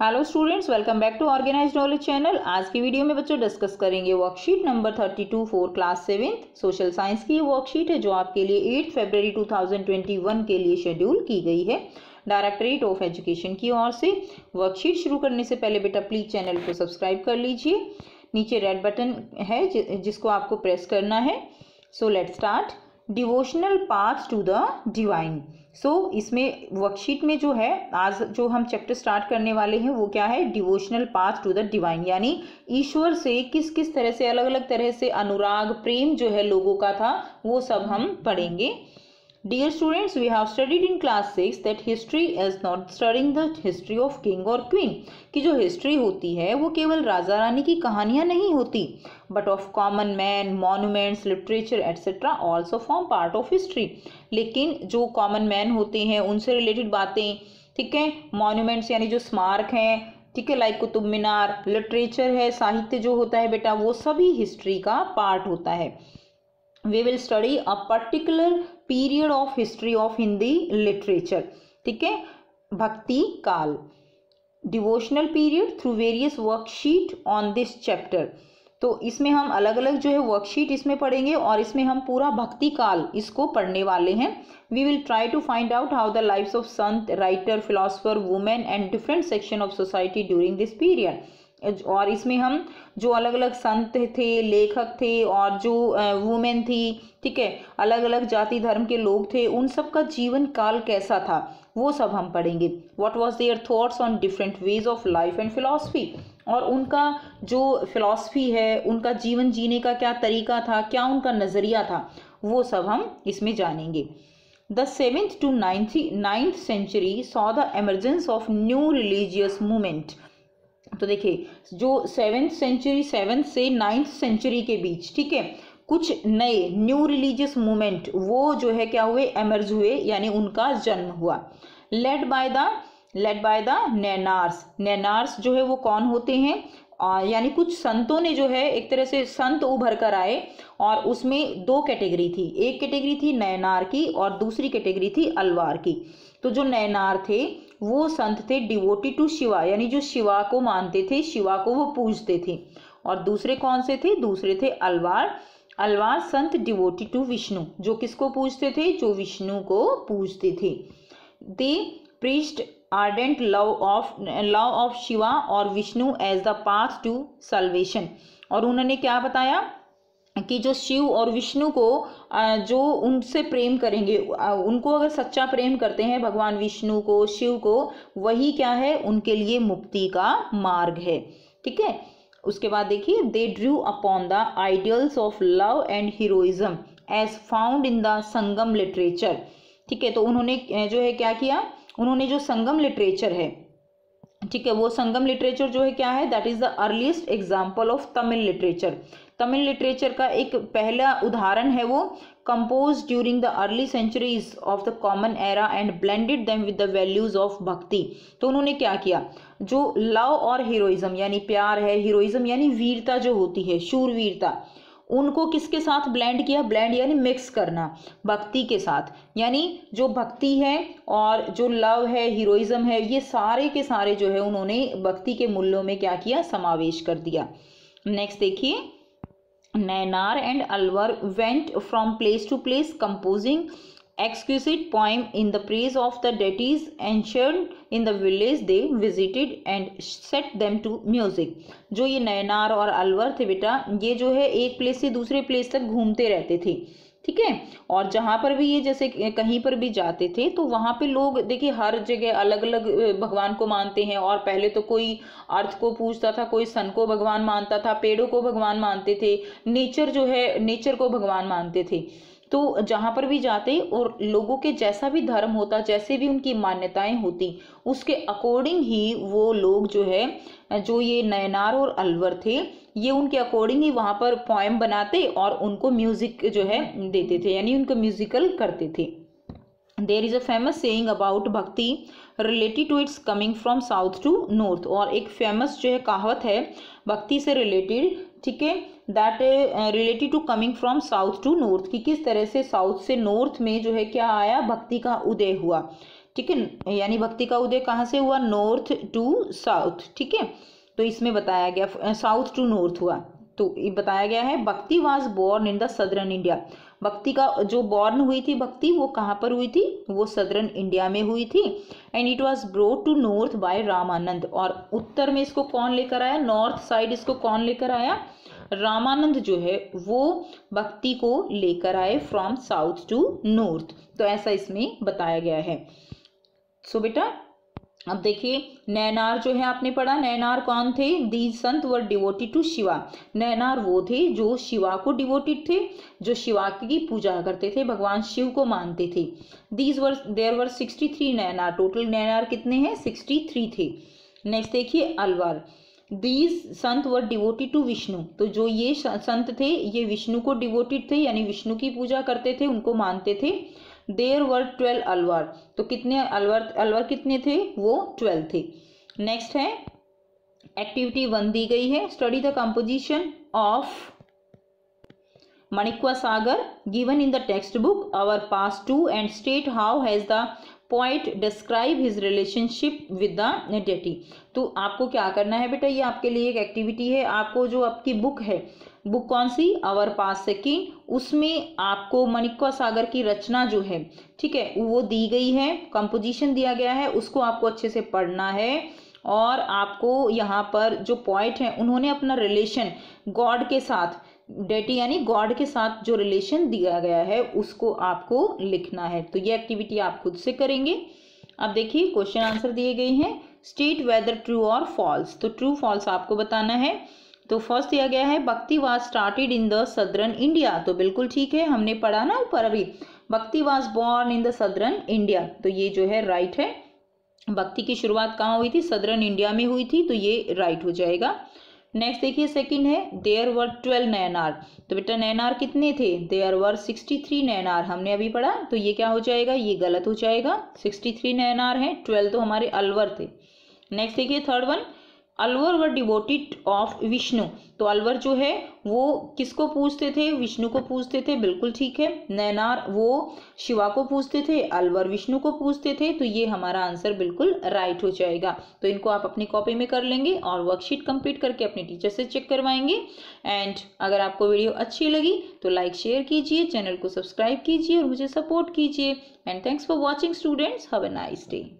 Hello students, welcome back to organised knowledge channel. आज की video में बच्चों डिस्कस करेंगे worksheet number 32 for class 7 social science की वर्कशीट है जो आपके लिए 8 फरवरी 2021 के लिए शेड्यूल की गई है डायरेक्टरेट ऑफ एजुकेशन की ओर से। वर्कशीट शुरू करने से पहले बेटा प्लीज चैनल को सब्सक्राइब कर लीजिए। नीचे रेड बटन है जिसको आपको प्रेस करना है। So let's start devotional path to the divine. So इसमें वर्कशीट में जो है आज जो हम चैप्टर स्टार्ट करने वाले हैं वो क्या है, devotional path to the divine, यानी ईश्वर से किस किस तरह से अलग अलग तरह से अनुराग प्रेम जो है लोगों का था वो सब हम पढ़ेंगे। Dear students, we have studied in class 6 that history is not studying the history of king और क्वीन, कि जो हिस्ट्री होती है वो केवल राजा रानी की कहानियाँ नहीं होती but of common man, monuments, literature etcetera also form part of history. लेकिन जो कॉमन मैन होते हैं उनसे रिलेटेड बातें, ठीक है, मॉन्यूमेंट्स यानी जो स्मारक हैं, ठीक है, लाइक कुतुब मीनार, लिटरेचर है, साहित्य जो होता है बेटा वो सभी हिस्ट्री का पार्ट होता है। We will study a particular period of history of Hindi literature, ठीक है, Bhakti Kaal, devotional period through various worksheet on this chapter. तो इसमें हम अलग अलग जो है वर्कशीट इसमें पढ़ेंगे और इसमें हम पूरा भक्ति काल इसको पढ़ने वाले हैं। We will try to find out how the lifes of sant, writer, philosopher, women and different section of society during this period. और इसमें हम जो अलग अलग संत थे, लेखक थे और जो वुमेन थी, ठीक है, अलग अलग जाति धर्म के लोग थे, उन सब का जीवन काल कैसा था वो सब हम पढ़ेंगे। What was their thoughts on different ways of life and philosophy, और उनका जो फिलॉसफी है, उनका जीवन जीने का क्या तरीका था, क्या उनका नज़रिया था, वो सब हम इसमें जानेंगे। The 7th to 9th century saw the emergence of new religious movement। तो देखिए जो 7th से 9th सेंचुरी के बीच, ठीक है, कुछ नए न्यू रिलीजियस मूवमेंट वो जो है क्या हुए, एमर्ज हुए, यानी उनका जन्म हुआ। Led by the Nayanars. Nayanars जो है वो कौन होते हैं, यानी कुछ संतों ने जो है एक तरह से संत उभर कर आए और उसमें दो कैटेगरी थी, एक कैटेगरी थी नैनार की और दूसरी कैटेगरी थी अलवार की। तो जो नैनार थे वो संत थे डिवोटी टू शिवा, यानी जो शिवा को मानते थे, शिवा को वो पूजते थे। और दूसरे कौन से थे, दूसरे थे अलवार। अलवार संत डिवोटी टू विष्णु, जो किसको पूजते थे, जो विष्णु को पूजते थे। They preached ardent love of Shiva और Vishnu as the path to salvation. और उन्होंने क्या बताया कि जो शिव और विष्णु को जो उनसे प्रेम करेंगे, उनको अगर सच्चा प्रेम करते हैं भगवान विष्णु को, शिव को, वही क्या है उनके लिए मुक्ति का मार्ग है, ठीक है। उसके बाद देखिए they drew upon the ideals of love and heroism as found in the Sangam literature, ठीक है। तो उन्होंने जो है क्या किया, उन्होंने जो संगम लिटरेचर है, ठीक है, वो संगम लिटरेचर जो है क्या है, that is the earliest example of Tamil literature. Tamil literature का एक पहला उदाहरण है वो, compose during the early centuries of the common era and blended them with the values of भक्ति। तो उन्होंने क्या किया, जो लव और हीरोइज्म यानी प्यार है, हीरोइज्म यानी वीरता जो होती है, शूरवीरता, उनको किसके साथ ब्लेंड किया, ब्लेंड यानी मिक्स करना, भक्ति के साथ। यानी जो भक्ति है और जो लव है, हीरोइज्म है, ये सारे के सारे जो है उन्होंने भक्ति के मूल्यों में क्या किया, समावेश कर दिया। नेक्स्ट देखिए Nayanar and Alvar went from place to place composing exquisite poem in the praise of the deities ancient in the village they visited and set them to music. जो ये नैनार और अलवर थे बेटा, ये जो है एक प्लेस से दूसरे प्लेस तक घूमते रहते थे, ठीक है, और जहाँ पर भी ये जैसे कहीं पर भी जाते थे तो वहाँ पे लोग देखिए हर जगह अलग अलग भगवान को मानते हैं। और पहले तो कोई अर्थ को पूजता था, कोई सन को भगवान मानता था, पेड़ों को भगवान मानते थे, नेचर जो है नेचर को भगवान मानते थे। तो जहाँ पर भी जाते और लोगों के जैसा भी धर्म होता, जैसे भी उनकी मान्यताएं होती, उसके अकॉर्डिंग ही वो लोग जो है, जो ये नयनार और अलवर थे, ये उनके अकॉर्डिंग ही वहाँ पर पोएम बनाते और उनको म्यूजिक जो है देते थे, यानी उनको म्यूजिकल करते थे। There is a famous saying about भक्ति related to its coming from south to north. और एक फेमस जो है कहावत है भक्ति से रिलेटेड, ठीक है, that related to coming from south to north, कि किस तरह से साउथ से नॉर्थ में जो है क्या आया, भक्ति का उदय हुआ, ठीक है, यानी भक्ति का उदय कहाँ से हुआ, नॉर्थ टू साउथ। ठीक है, तो इसमें बताया गया साउथ टू नॉर्थ हुआ, तो ये बताया गया है bhakti was born in the southern India. भक्ति का जो बोर्न हुई थी भक्ति, वो कहाँ पर हुई थी, वो सदर्न इंडिया में हुई थी। And it was brought to north by Ramanand, और उत्तर में इसको कौन लेकर आया, नॉर्थ साइड इसको कौन लेकर आया, रामानंद जो है वो भक्ति को लेकर आए फ्रॉम साउथ टू नॉर्थ। तो ऐसा इसमें बताया गया है। सो बेटा अब देखिए नयनार जो है आपने पढ़ा, नयनार कौन थे, these sant were devoted to Shiva. Nayanar वो थे जो शिवा को डिवोटेड थे, जो शिवा की पूजा करते थे, भगवान शिव को मानते थे। These were there were 63 Nayanar, total Nayanar कितने हैं, 63 थे। नेक्स्ट देखिए Alwar, these sant were devoted to Vishnu. तो जो ये संत थे ये विष्णु को डिवोटेड थे, यानी विष्णु की पूजा करते थे, उनको मानते थे। देयर वर 12 अलवर, तो कितने अलवर कितने थे, वो 12 थे। नेक्स्ट है एक्टिविटी 1 दी गई है, study the composition of Manikkavasagar given in the text book our past 2 and state how has the point describe his relationship with the deity. तो आपको क्या करना है बेटा, ये आपके लिए एक एक्टिविटी है। आपको जो आपकी बुक है, बुक कौन सी, आवर पास्ट 2, उसमें आपको मणिक्वासागर की रचना जो है, ठीक है, वो दी गई है, कंपोजिशन दिया गया है, उसको आपको अच्छे से पढ़ना है। और आपको यहाँ पर जो पॉइंट है उन्होंने अपना रिलेशन गॉड के साथ, डेटी यानी गॉड के साथ जो रिलेशन दिया गया है उसको आपको लिखना है। तो ये एक्टिविटी आप खुद से करेंगे। अब देखिए क्वेश्चन आंसर दिए गए हैं, स्टेट वेदर ट्रू और फॉल्स। तो ट्रू फॉल्स आपको बताना है। तो फर्स्ट दिया गया है bhakti was started in the southern India, तो बिल्कुल ठीक है, हमने पढ़ा ना ऊपर अभी, bhakti was born in the southern India, तो ये जो है राइट है। भक्ति की शुरुआत कहाँ हुई थी, सदर्न इंडिया में हुई थी, तो ये राइट हो जाएगा। नेक्स्ट देखिए सेकंड है, देयर वर 12 नयनार। तो बेटा नयनार कितने थे, देयर वर 63 नयनार, हमने अभी पढ़ा, तो ये क्या हो जाएगा, ये गलत हो जाएगा। 63 नयनार हैं, 12 तो हमारे अलवर थे। नेक्स्ट देखिए third one, Alvar were devoted of Vishnu. तो अलवर जो है वो किसको पूजते थे, विष्णु को पूजते थे, बिल्कुल ठीक है। नयनार वो शिवा को पूजते थे, अलवर विष्णु को पूजते थे, तो ये हमारा आंसर बिल्कुल राइट हो जाएगा। तो इनको आप अपनी कॉपी में कर लेंगे और वर्कशीट कंप्लीट करके अपने टीचर से चेक करवाएंगे। एंड अगर आपको वीडियो अच्छी लगी तो लाइक शेयर कीजिए, चैनल को सब्सक्राइब कीजिए और मुझे सपोर्ट कीजिए। And thanks for watching students, have a nice day.